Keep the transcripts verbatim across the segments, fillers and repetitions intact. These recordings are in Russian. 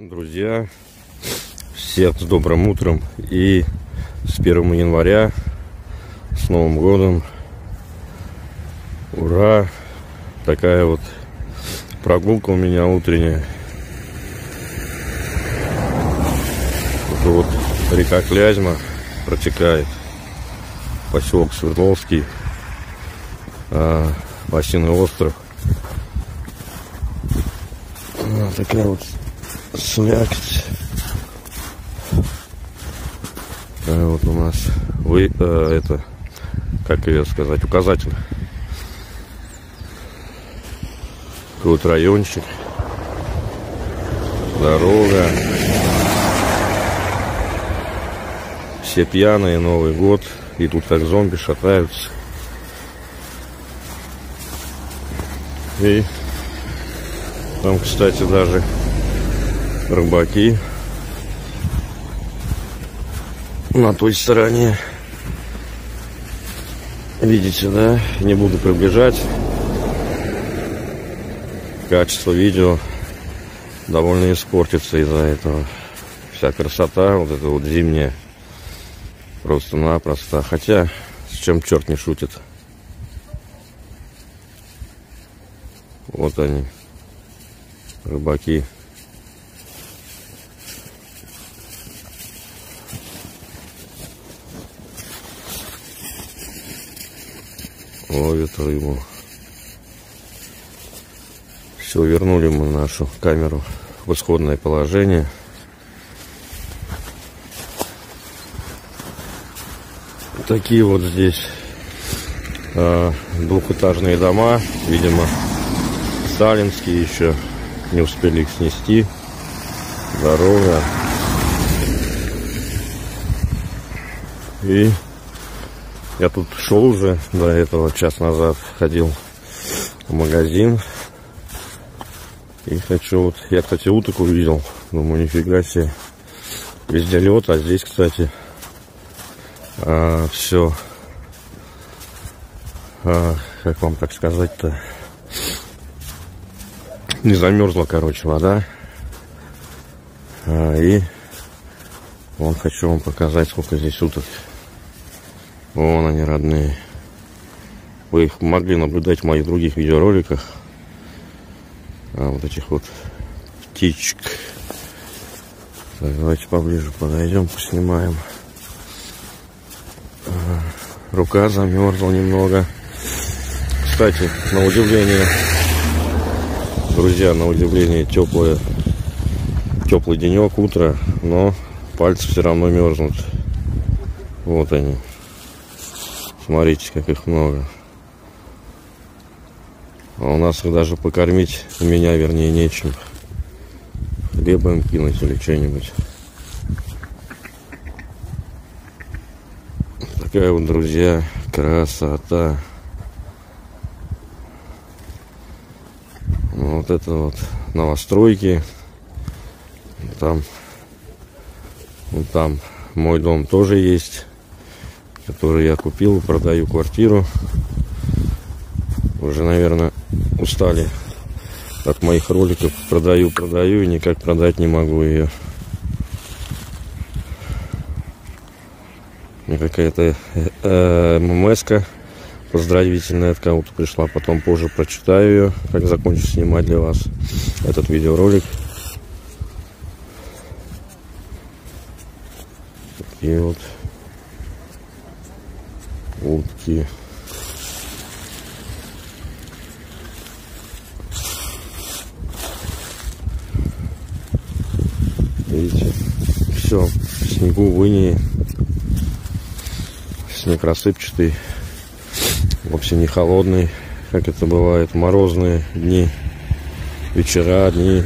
Друзья, всем с добрым утром и с первым января, с Новым годом. Ура! Такая вот прогулка у меня утренняя. Это вот река Клязьма протекает, поселок Свердловский, Бассейный остров. Такая вот слякоть. Такая вот у нас вы э, это, как ее сказать, указатель. Такой вот райончик. Дорога. Все пьяные, Новый год. И тут как зомби шатаются. И там, кстати, даже рыбаки на той стороне. Видите, да? Не буду приближать. Качество видео довольно испортится из-за этого. Вся красота, вот эта вот зимняя, просто-напросто. Хотя, с чем черт не шутит. Вот они, рыбаки. Ловит рыбу. Все, вернули мы нашу камеру в исходное положение. Такие вот здесь э, двухэтажные дома, видимо, сталинские еще не успели их снести. Дорога. И я тут шел уже до этого, час назад ходил в магазин. И хочу вот, я, кстати, уток увидел. Думаю, нифига себе. Везде лед, а здесь, кстати, а, все. А, как вам так сказать-то? Не замерзла, короче, вода. А, и вон хочу вам показать, сколько здесь уток. Вон они, родные. Вы их могли наблюдать в моих других видеороликах. А, вот этих вот птичек. Так, давайте поближе подойдем, поснимаем. А, рука замерзла немного. Кстати, на удивление, друзья, на удивление, теплое, теплый денек, утро, но пальцы все равно мерзнут. Вот они. Смотрите, как их много. А у нас их даже покормить, у меня, вернее, нечем. Хлеба им кинуть или что-нибудь. Такая вот, друзья, красота. Вот это вот новостройки. Там, вот там мой дом тоже есть, который я купил, продаю квартиру. Уже, наверное, устали от моих роликов. Продаю, продаю и никак продать не могу ее. Мне какая-то э, эм эм эска поздравительная от кого-то пришла. Потом позже прочитаю ее, как закончу снимать для вас этот видеоролик. Такие вот утки. Видите, все в снегу, в инее, снег рассыпчатый, вообще не холодный, как это бывает, морозные дни, вечера, дни.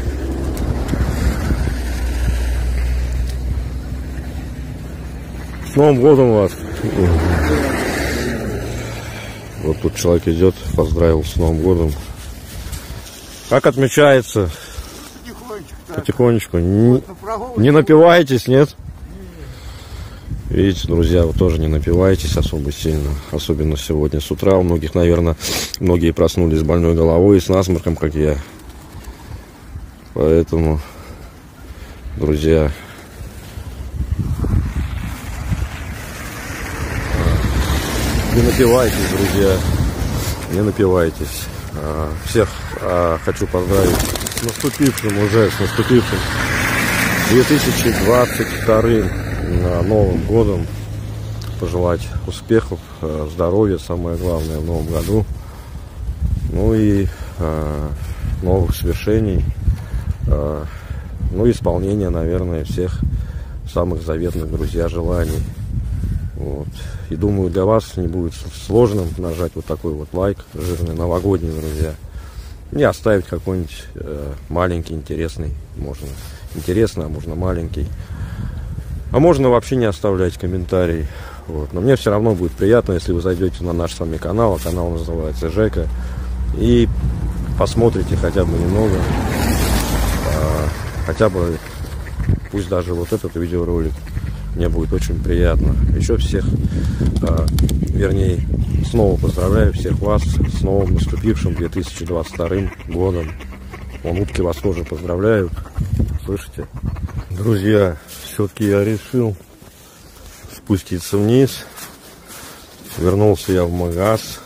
С Новым годом вас! Вот тут человек идет, поздравил с Новым годом. Как отмечается? Потихонечку. Не, не напивайтесь, нет? Видите, друзья, вы тоже не напивайтесь особо сильно. Особенно сегодня с утра. У многих, наверное, многие проснулись с больной головой и с насморком, как я. Поэтому друзья. Не напивайтесь, друзья, не напивайтесь. Всех хочу поздравить с наступившим уже, с наступившим две тысячи двадцать вторым Новым годом. Пожелать успехов, здоровья, самое главное, в Новом году. Ну и новых свершений. Ну и исполнение, наверное, всех самых заветных, друзья, желаний. Вот. И думаю, для вас не будет сложным нажать вот такой вот лайк жирный, новогодний, друзья. И оставить какой-нибудь э, маленький, интересный. Можно интересный, а можно маленький. А можно вообще не оставлять комментарий. Вот. Но мне все равно будет приятно, если вы зайдете на наш с вами канал. А канал называется Жека. И посмотрите хотя бы немного. Э, хотя бы, пусть даже вот этот видеоролик. Мне будет очень приятно. Еще всех, э, вернее, снова поздравляю всех вас с новым наступившим две тысячи двадцать вторым годом. Вон, утки вас тоже поздравляют. Слышите? Друзья, все-таки я решил спуститься вниз. Вернулся я в магаз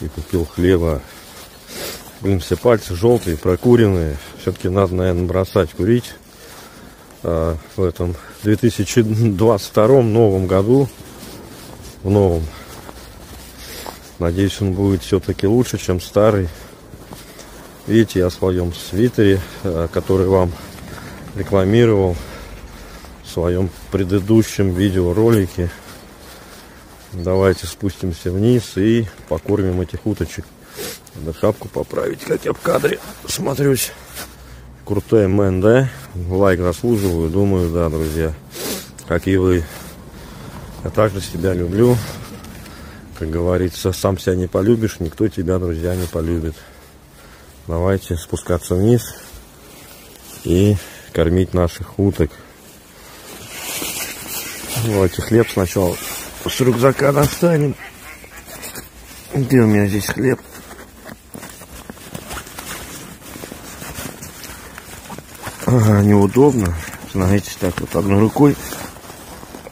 и купил хлеба. Блин, все пальцы желтые, прокуренные. Все-таки надо, наверное, бросать курить. В этом две тысячи двадцать втором новом году, в новом, надеюсь, он будет все-таки лучше, чем старый. Видите, я в своем свитере, который вам рекламировал в своем предыдущем видеоролике. Давайте спустимся вниз и покормим этих уточек. Надо шапку поправить, как я в кадре смотрюсь. Крутой мэн, да? Лайк заслуживаю, думаю, да, друзья. Как и вы. Я также себя люблю. Как говорится, сам себя не полюбишь, никто тебя, друзья, не полюбит. Давайте спускаться вниз и кормить наших уток. Давайте хлеб сначала с рюкзака достанем. Где у меня здесь хлеб? Ага, неудобно, знаете, так вот одной рукой,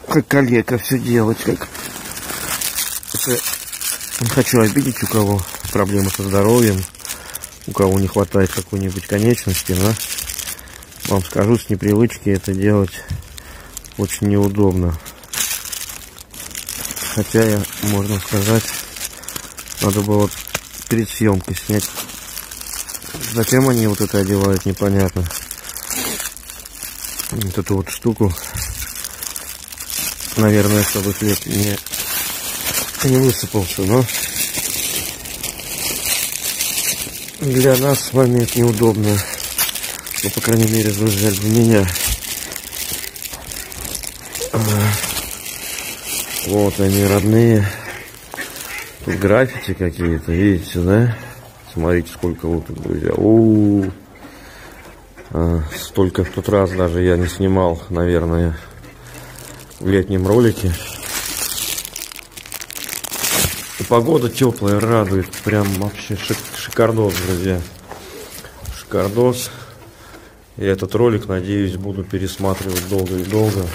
как калека, все делать, как... Это... Не хочу обидеть, у кого проблемы со здоровьем, у кого не хватает какой-нибудь конечности, но вам скажу, с непривычки это делать очень неудобно. Хотя я, можно сказать, надо было перед съемкой снять. Зачем они вот это одевают, непонятно. Вот эту вот штуку, наверное, чтобы хлеб не, не высыпался, но для нас с вами это неудобно, ну, по крайней мере, друзья, для меня. Вот они, родные. Тут граффити какие-то, видите, да? Смотрите, сколько вот тут, друзья. У-у-у. Столько в тот раз даже я не снимал, наверное, в летнем ролике. И погода теплая, радует. Прям вообще шик шикардос, друзья. Шикардос. И этот ролик, надеюсь, буду пересматривать долго и долго.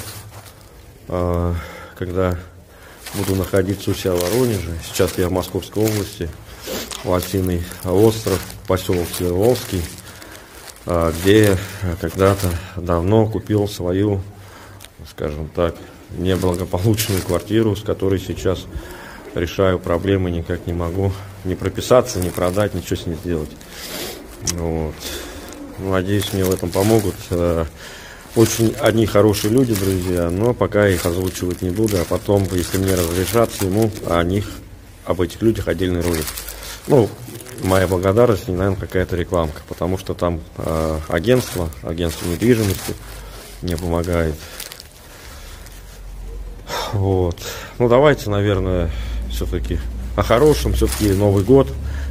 А, когда буду находиться у себя в Воронеже. Сейчас я в Московской области. Лосиный остров, поселок Свердловский, где когда-то давно купил свою, скажем так, неблагополучную квартиру, с которой сейчас решаю проблемы, никак не могу не прописаться, не продать, ничего с ней сделать. Вот. Надеюсь, мне в этом помогут очень одни хорошие люди, друзья, но пока я их озвучивать не буду, а потом, если мне разрешат, сниму о них, об этих людях отдельный ролик. Ну, моя благодарность, не, наверное, какая-то рекламка, потому что там э, агентство, агентство недвижимости мне помогает. Вот. Ну, давайте, наверное, все-таки о хорошем. Все-таки Новый год,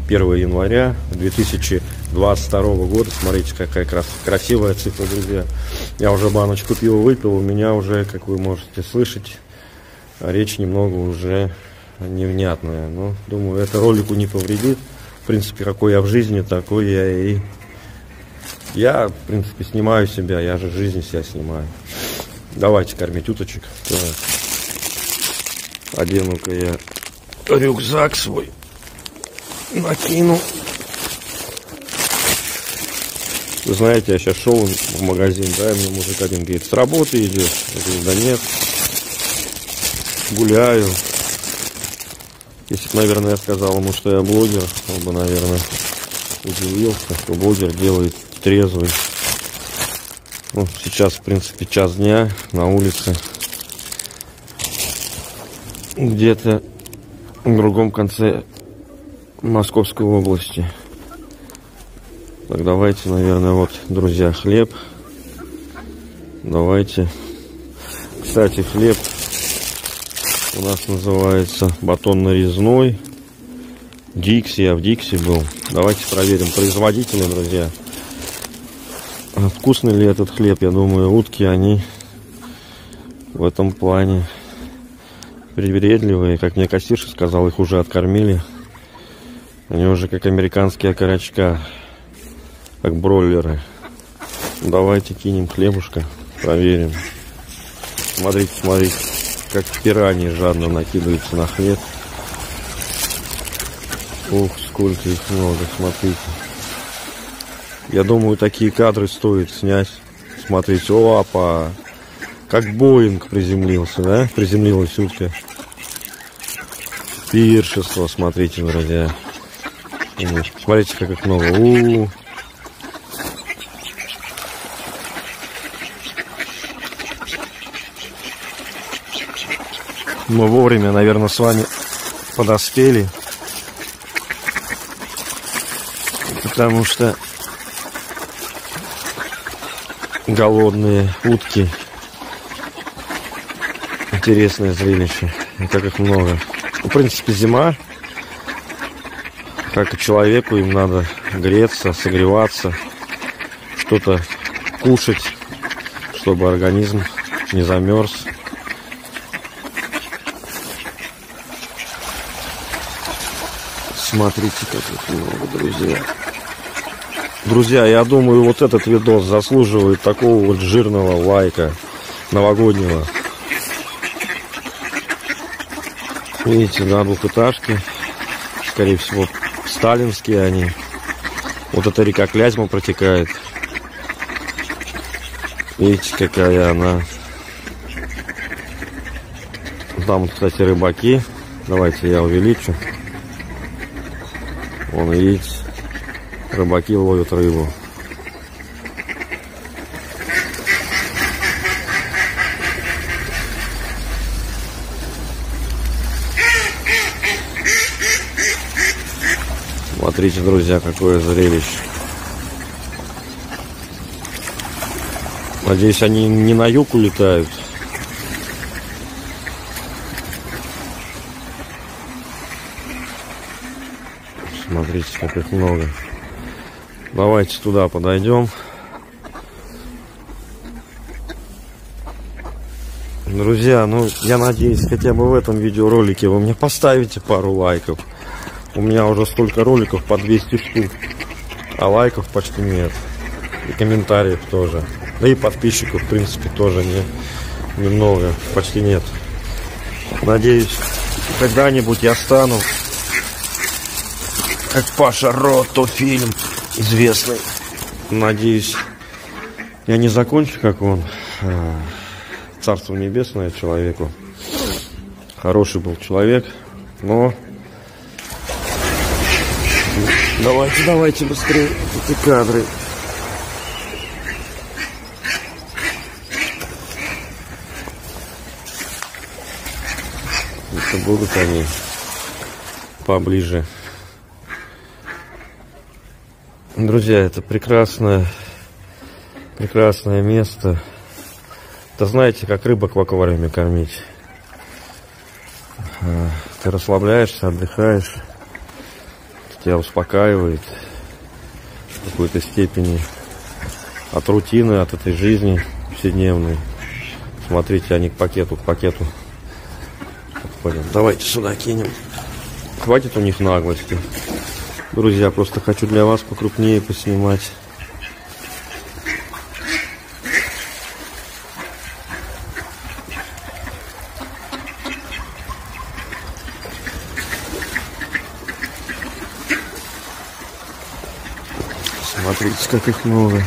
первое января две тысячи двадцать второго года. Смотрите, какая крас красивая цифра, друзья. Я уже баночку пива выпил, у меня уже, как вы можете слышать, речь немного уже невнятная. Но, думаю, это ролику не повредит. В принципе, какой я в жизни, такой я и Я, в принципе, снимаю себя, я же жизнь себя снимаю. Давайте кормить уточек. Одену-ка я рюкзак свой, накину. Вы знаете, я сейчас шел в магазин, да, и мне мужик один говорит: с работы идешь? Я говорю: да нет, гуляю. Если бы, наверное, я сказал ему, что я блогер, он бы, наверное, удивился, что блогер делает трезвый. Ну, сейчас, в принципе, час дня, на улице. Где-то в другом конце Московской области. Так, давайте, наверное, вот, друзья, хлеб. Давайте. Кстати, хлеб у нас называется батон нарезной. Dixie, я в Dixie был. Давайте проверим производителя, друзья. Вкусный ли этот хлеб? Я думаю, утки, они в этом плане привередливые. Как мне кассирша сказал, их уже откормили. Они уже как американские окорочка, как бройлеры. Давайте кинем хлебушка, проверим. Смотрите, смотрите, как пираньи жадно накидываются на хлеб. Ух, сколько их много, смотрите. Я думаю, такие кадры стоит снять. Смотрите, о, опа! Как Боинг приземлился, да? Приземлилась утка. Пиршество, смотрите, друзья. Смотрите, как их много. У-у-у. Мы вовремя, наверное, с вами подоспели. Потому что голодные утки. Интересное зрелище. И как их много. В принципе, зима. Как и человеку, им надо греться, согреваться, что-то кушать, чтобы организм не замерз. Смотрите, как их много, друзья. Друзья, я думаю, вот этот видос заслуживает такого вот жирного лайка новогоднего. Видите, да, двухэтажки. Скорее всего, сталинские они. Вот эта река Клязьма протекает. Видите, какая она. Там, кстати, рыбаки. Давайте я увеличу. Вон, видите. Рыбаки ловят рыбу. Смотрите, друзья, какое зрелище. Надеюсь, они не на юг улетают. Смотрите, как их много. Давайте туда подойдем. Друзья, ну я надеюсь, хотя бы в этом видеоролике вы мне поставите пару лайков. У меня уже столько роликов по двести штук, а лайков почти нет. И комментариев тоже. Да и подписчиков, в принципе, тоже не, немного, почти нет. Надеюсь, когда-нибудь я стану как Паша Ротофильм известный. Надеюсь, я не закончу, как он. Царство небесное человеку. Хороший был человек, но... Давайте, давайте быстрее эти кадры. Это будут они поближе. Друзья, это прекрасное, прекрасное место. Это, знаете, как рыбок в аквариуме кормить. Ты расслабляешься, отдыхаешь. Тебя успокаивает в какой-то степени от рутины, от этой жизни повседневной. Смотрите, они к пакету, к пакету подходят. Давайте сюда кинем. Хватит у них наглости. Друзья, просто хочу для вас покрупнее поснимать. Смотрите, как их много.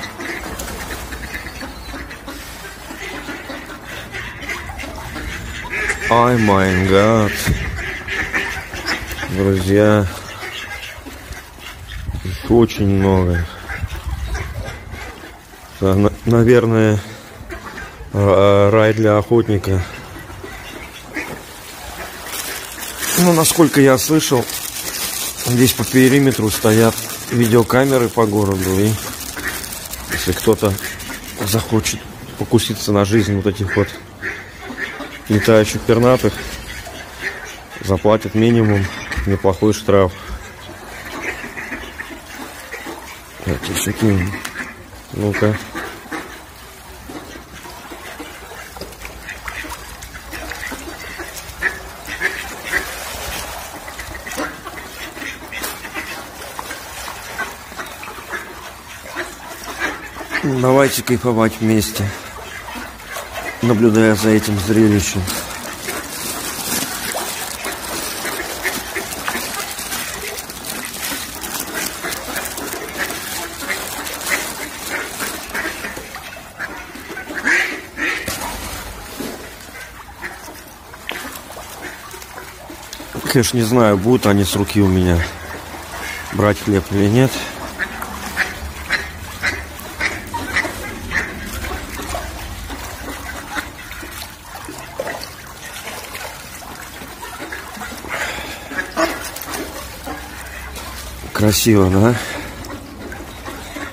Ай май гад. Друзья, их очень много. Да, наверное, рай для охотника. Ну, насколько я слышал, здесь по периметру стоят видеокамеры по городу. И если кто-то захочет покуситься на жизнь вот этих вот летающих пернатых, заплатят минимум, неплохой штраф. Так, еще кинем. Ну-ка. Давайте кайфовать вместе, наблюдая за этим зрелищем. Конечно, не знаю, будут они с руки у меня брать хлеб или нет. Красиво, да?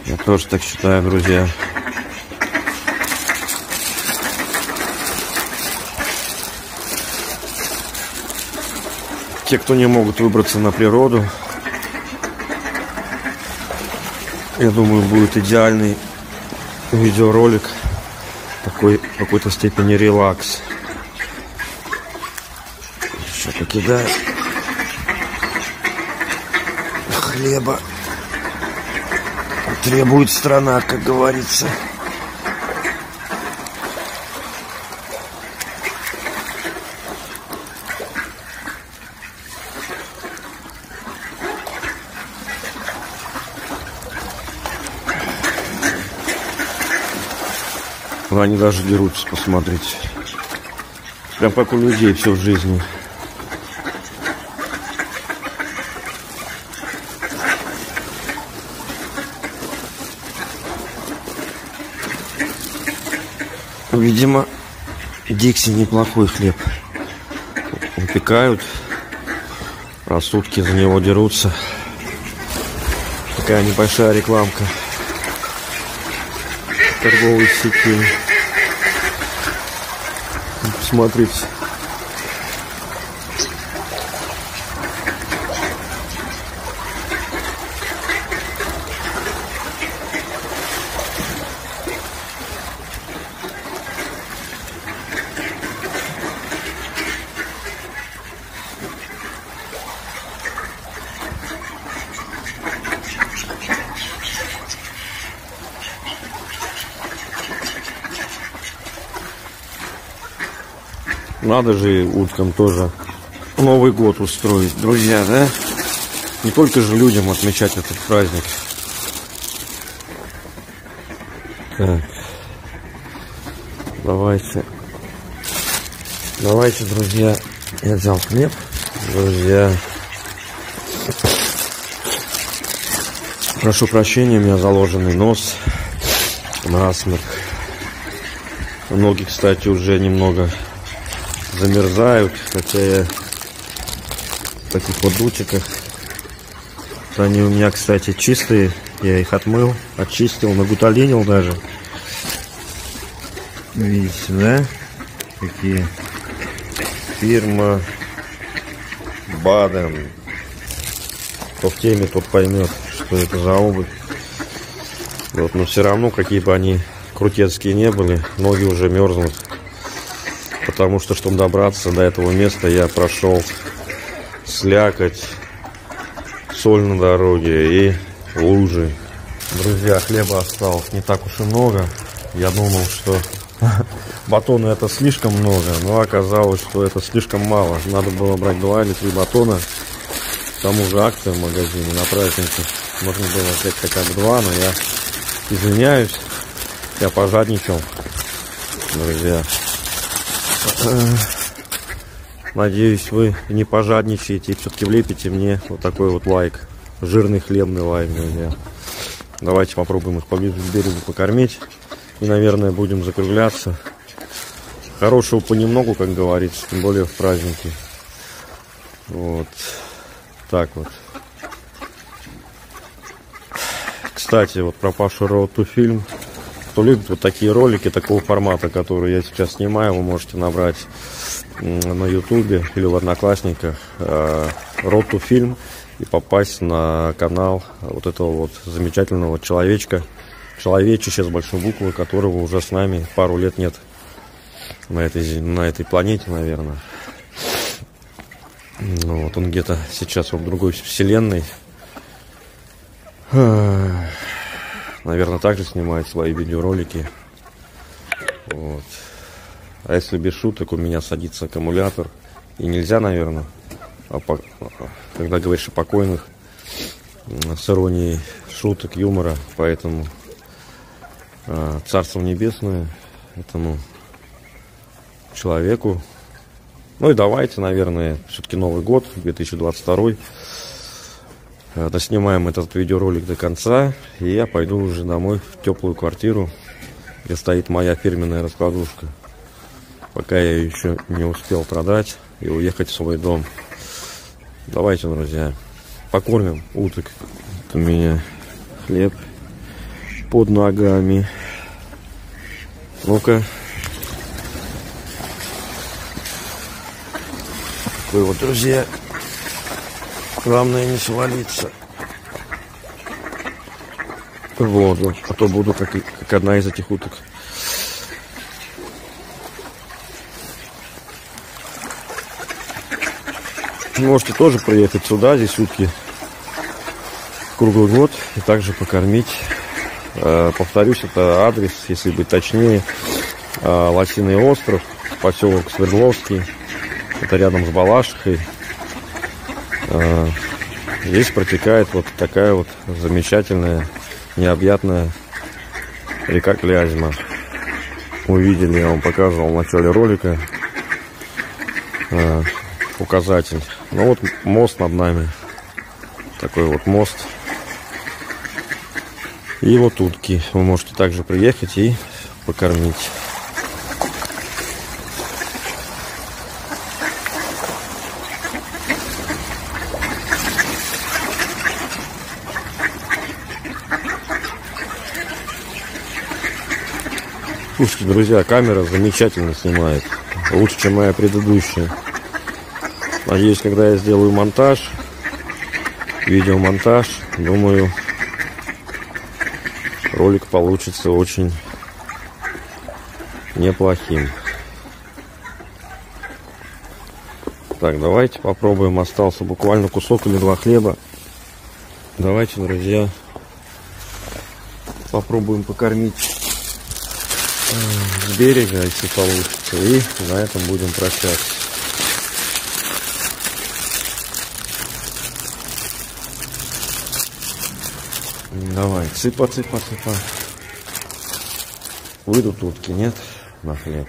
Я тоже так считаю, друзья. Те, кто не могут выбраться на природу, я думаю, будет идеальный видеоролик, такой в какой-то степени релакс. Еще покидаю хлеба. Требует страна, как говорится. Они даже дерутся, посмотрите. Прям как у людей все в жизни. Видимо, Dixie неплохой хлеб выпекают. Раз в сутки за него дерутся. Такая небольшая рекламка торговой сети. Смотрите. Надо же уткам тоже Новый год устроить, друзья, да? Не только же людям отмечать этот праздник. Так. Давайте. Давайте, друзья. Я взял хлеб. Друзья. Прошу прощения, у меня заложенный нос. Насморк. Ноги, кстати, уже немного замерзают, хотя я в таких вот дутиках. Они у меня, кстати, чистые. Я их отмыл, очистил, нагуталинил даже. Видите, да? Такие. Фирма Баден. Кто в теме, тот поймет, что это за обувь. Вот, но все равно, какие бы они крутецкие не были, ноги уже мерзнут. Потому что, чтобы добраться до этого места, я прошел слякоть, соль на дороге и лужи. Друзья, хлеба осталось не так уж и много. Я думал, что батона это слишком много, но оказалось, что это слишком мало. Надо было брать два или три батона к тому же акции в магазине на празднике. Можно было взять хотя бы два, но я извиняюсь. Я пожадничал, друзья. Надеюсь, вы не пожадничаете и все-таки влепите мне вот такой вот лайк. Жирный хлебный лайк, друзья. Давайте попробуем их поближе к берегу покормить. И, наверное, будем закругляться. Хорошего понемногу, как говорится, тем более в праздники. Вот. Так вот. Кстати, вот про Пашу Ротофильм. Кто любит вот такие ролики такого формата, которые я сейчас снимаю, вы можете набрать на ютубе или в Одноклассниках Ротофильм и попасть на канал вот этого вот замечательного человечка. Человечища с большой буквы, которого уже с нами пару лет нет. На этой, на этой планете, наверное. Ну, вот он где-то сейчас в другой вселенной. Наверное, также снимает свои видеоролики. Вот. А если без шуток, у меня садится аккумулятор. И нельзя, наверное, а по... когда говоришь о покойных, с иронией шуток, юмора. Поэтому а, царство небесное этому человеку. Ну и давайте, наверное, все-таки Новый год, две тысячи двадцать второй. Доснимаем этот видеоролик до конца. И я пойду уже домой в теплую квартиру, где стоит моя фирменная раскладушка. Пока я ее еще не успел продать и уехать в свой дом. Давайте, друзья, покормим уток. Вот у меня хлеб под ногами. Ну-ка. Такой вот, друзья. Главное не свалиться в воду, а то буду как, как одна из этих уток. Можете тоже приехать сюда, здесь утки круглый год, и также покормить. Э, повторюсь, это адрес, если быть точнее, э, Лосиный остров, поселок Свердловский, это рядом с Балашихой. Здесь протекает вот такая вот замечательная, необъятная река Клязьма. Увидели, я вам показывал в начале ролика э, указатель. Ну вот мост над нами. Такой вот мост. И вот утки. Вы можете также приехать и покормить. Слушайте, друзья, камера замечательно снимает. Лучше, чем моя предыдущая. Надеюсь, когда я сделаю монтаж, видеомонтаж, думаю, ролик получится очень неплохим. Так, давайте попробуем. Остался буквально кусок или два хлеба. Давайте, друзья, попробуем покормить с берега, если получится, и на этом будем прощаться. Давай, цыпа, цыпа, цыпа. Выйдут утки, нет, на хлеб.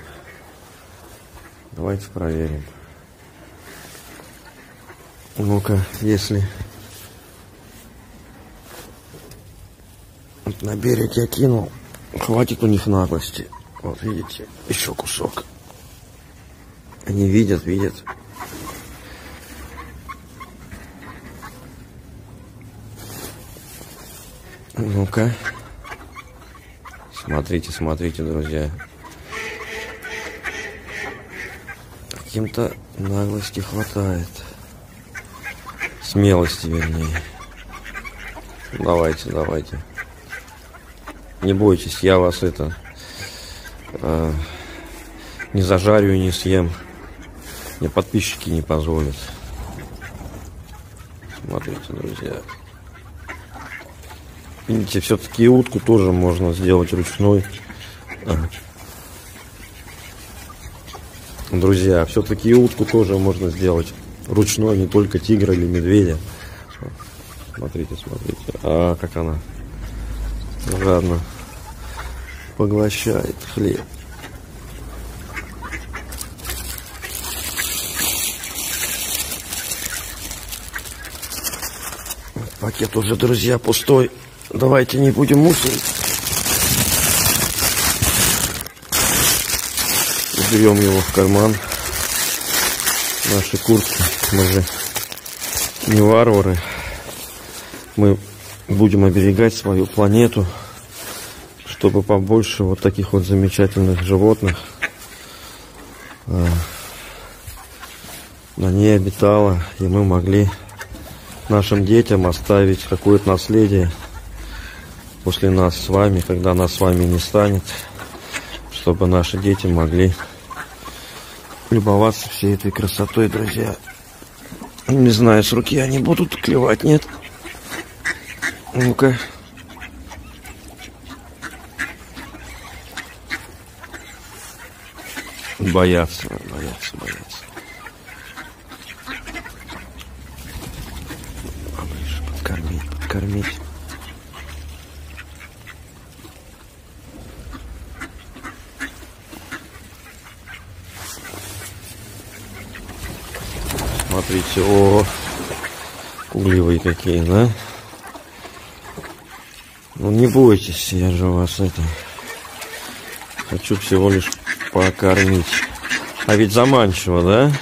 Давайте проверим. Ну-ка, если вот на берег я кинул, хватит у них наглости. Вот видите, еще кусок. Они видят, видят. Ну-ка. Смотрите, смотрите, друзья. Каким-то наглости хватает. Смелости, вернее. Давайте, давайте. Не бойтесь, я вас это... Э, не зажарю и не съем. Мне подписчики не позволят. Смотрите, друзья. Видите, все-таки утку тоже можно сделать ручной. Ага. Друзья, все-таки утку тоже можно сделать ручной, не только тигра или медведя. Смотрите, смотрите. А как она жадно поглощает хлеб. Пакет уже, друзья, пустой. Давайте не будем мусорить. Берем его в карман. Наши куртки. Мы же не варвары. Мы будем оберегать свою планету, чтобы побольше вот таких вот замечательных животных на ней обитало. И мы могли нашим детям оставить какое-то наследие после нас с вами, когда нас с вами не станет, чтобы наши дети могли любоваться всей этой красотой, друзья. Не знаю, с руки они будут клевать, нет? Ну-ка. Боятся, боятся, боятся. Поближе подкормить, подкормить. Смотрите, о, пугливые какие, да? Ну не бойтесь, я же вас это хочу всего лишь покормить. А ведь заманчиво, да?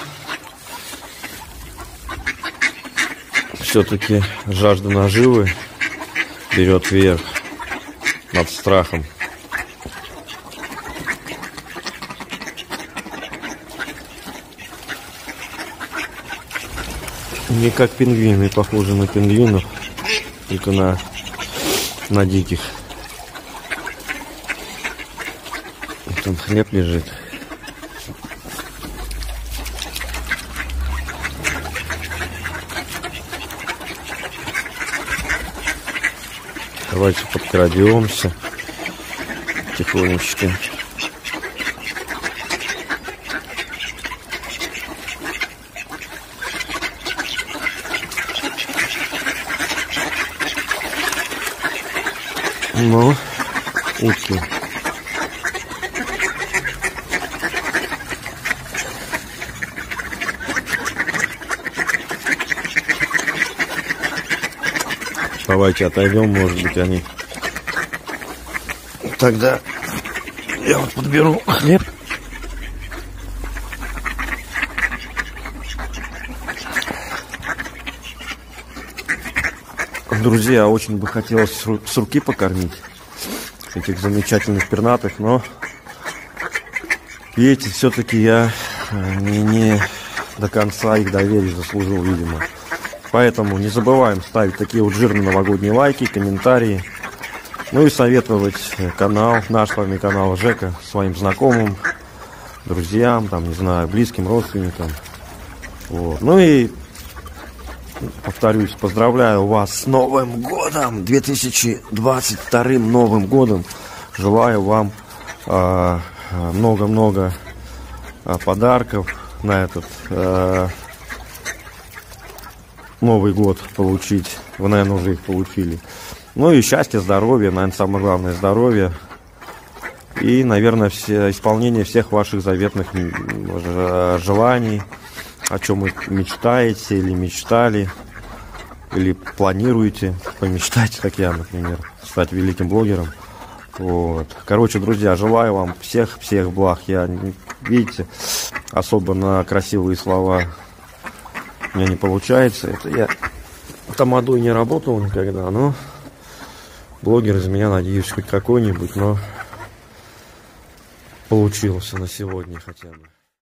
Все-таки жажда наживы берет верх над страхом. Не как пингвины, похожи на пингвинов, только на, на диких. Там хлеб лежит. Давайте подкрадемся тихонечко. Ну, утки. Давайте отойдем, может быть, они. Тогда я вот подберу хлеб. Друзья, очень бы хотелось с руки покормить этих замечательных пернатых, но видите, все-таки я не, не до конца их доверия заслужил, видимо. Поэтому не забываем ставить такие вот жирные новогодние лайки, комментарии, ну и советовать канал, наш с вами канал Жека, своим знакомым, друзьям, там, не знаю, близким, родственникам. Вот. Ну и повторюсь, поздравляю вас с Новым годом, две тысячи двадцать вторым Новым годом. Желаю вам много-много э, э, подарков на этот э, Новый год получить. Вы, наверное, уже их получили. Ну и счастья, здоровья, наверное, самое главное здоровье. И, наверное, все, исполнение всех ваших заветных желаний, о чем вы мечтаете или мечтали, или планируете помечтать, как я, например, стать великим блогером. Вот. Короче, друзья, желаю вам всех-всех благ. Я, видите, особо на красивые слова у меня не получается. Это я тамадой не работал никогда, но блогер из меня, надеюсь, хоть какой-нибудь, но получился на сегодня хотя бы.